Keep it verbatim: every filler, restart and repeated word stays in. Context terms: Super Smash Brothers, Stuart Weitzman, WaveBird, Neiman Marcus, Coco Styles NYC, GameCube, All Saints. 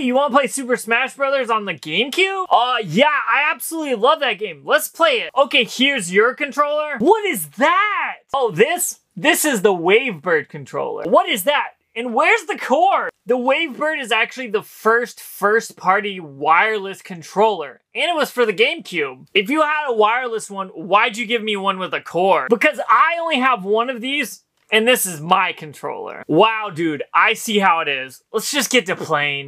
You want to play Super Smash Brothers on the GameCube? Uh, yeah, I absolutely love that game. Let's play it. Okay, here's your controller. What is that? Oh, this? This is the WaveBird controller. What is that? And where's the cord? The WaveBird is actually the first first-party wireless controller, and it was for the GameCube. If you had a wireless one, why'd you give me one with a cord? Because I only have one of these, and this is my controller. Wow, dude, I see how it is. Let's just get to playing.